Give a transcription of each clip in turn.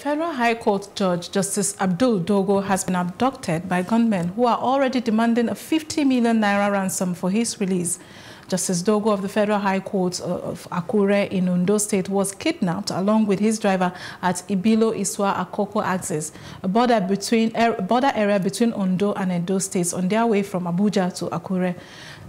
Federal High Court Judge Justice Abdul Dogo has been abducted by gunmen who are already demanding a 50 million Naira ransom for his release. Justice Dogo of the Federal High Court of Akure in Ondo State was kidnapped along with his driver at Ibilo Iswa Akoko axis, a border area between Ondo and Edo States, on their way from Abuja to Akure.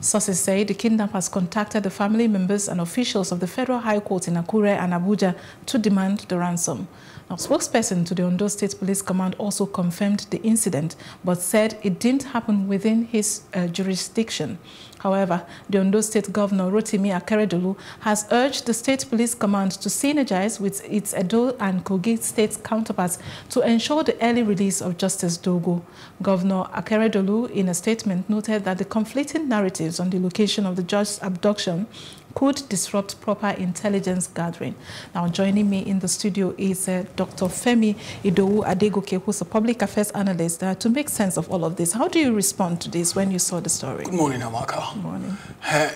Sources say the kidnappers contacted the family members and officials of the Federal High Court in Akure and Abuja to demand the ransom. A spokesperson to the Ondo State Police Command also confirmed the incident, but said it didn't happen within his jurisdiction. However, the Ondo State Governor Rotimi Akeredolu has urged the State Police Command to synergize with its Edo and Kogi State counterparts to ensure the early release of Justice Dogo. Governor Akeredolu, in a statement, noted that the conflicting narratives on the location of the judge's abduction could disrupt proper intelligence gathering. Now, joining me in the studio is Dr. Femi Idowu Adeguke, who's a public affairs analyst, to make sense of all of this. How do you respond to this when you saw the story? Good morning, Amaka. Good morning.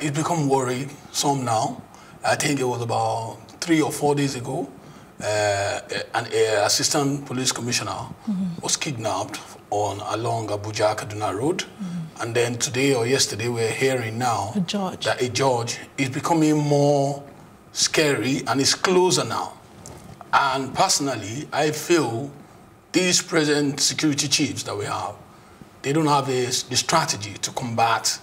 It's become worried some now. I think it was about 3 or 4 days ago, an assistant police commissioner was kidnapped along Abuja Kaduna Road. And then today or yesterday, we're hearing now that a judge is becoming more scary and is closer now. And personally, I feel these present security chiefs that we have, they don't have the strategy to combat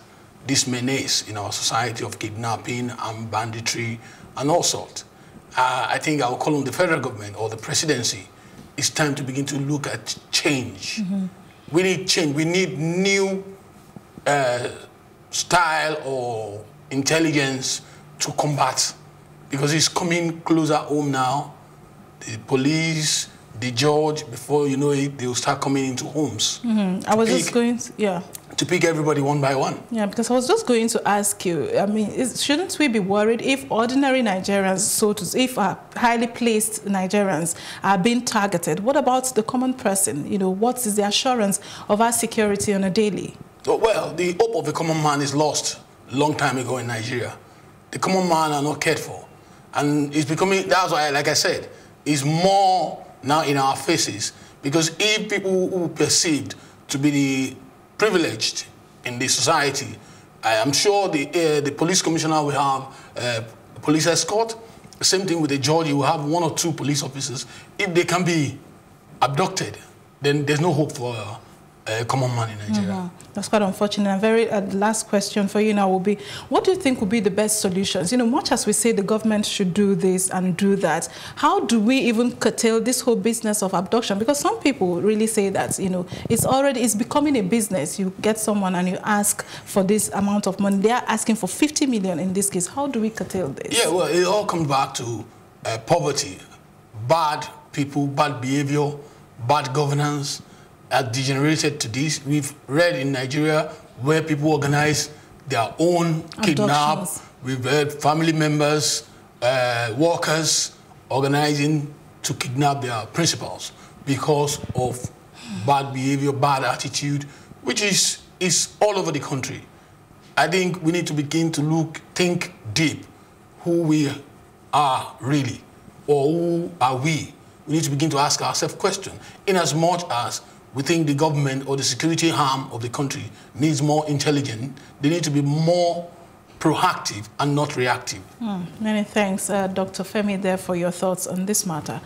this menace in our society of kidnapping and banditry and all sorts. I think I'll call on the federal government or the presidency. It's time to begin to look at change. We need change. We need new style or intelligence to combat, because it's coming closer home now. The police, the judge, before you know it, they will start coming into homes. I was just going to, to pick everybody one by one. Yeah, because I was just going to ask you, I mean, shouldn't we be worried if ordinary Nigerians, if highly placed Nigerians are being targeted? What about the common person? You know, what is the assurance of our security on a daily? Well, the hope of the common man is lost a long time ago in Nigeria. The common man are not cared for. And it's becoming, that's why, like I said, it's more now in our faces. Because if people who are perceived to be the privileged in the society, I am sure the police commissioner will have a police escort. Same thing with the judge, you will have 1 or 2 police officers. If they can be abducted, then there's no hope for common man in Nigeria. That's quite unfortunate. And the last question for you now will be, what do you think would be the best solutions? You know, much as we say the government should do this and do that, how do we even curtail this whole business of abduction? Because some people really say that, you know, it's becoming a business. You get someone and you ask for this amount of money. They are asking for 50 million in this case. How do we curtail this? Yeah, well, it all comes back to poverty, bad people, bad behavior, bad governance. Degenerated to this. We've read in Nigeria where people organize their own kidnap. We've heard family members, workers organizing to kidnap their principals because of bad behavior, bad attitude, which is all over the country. I think we need to begin to think deep who we are really, or who are we? We need to begin to ask ourselves questions, in as much as we think the government or the security arm of the country needs more intelligence. They need to be more proactive and not reactive. Many thanks, Dr. Femi, there for your thoughts on this matter.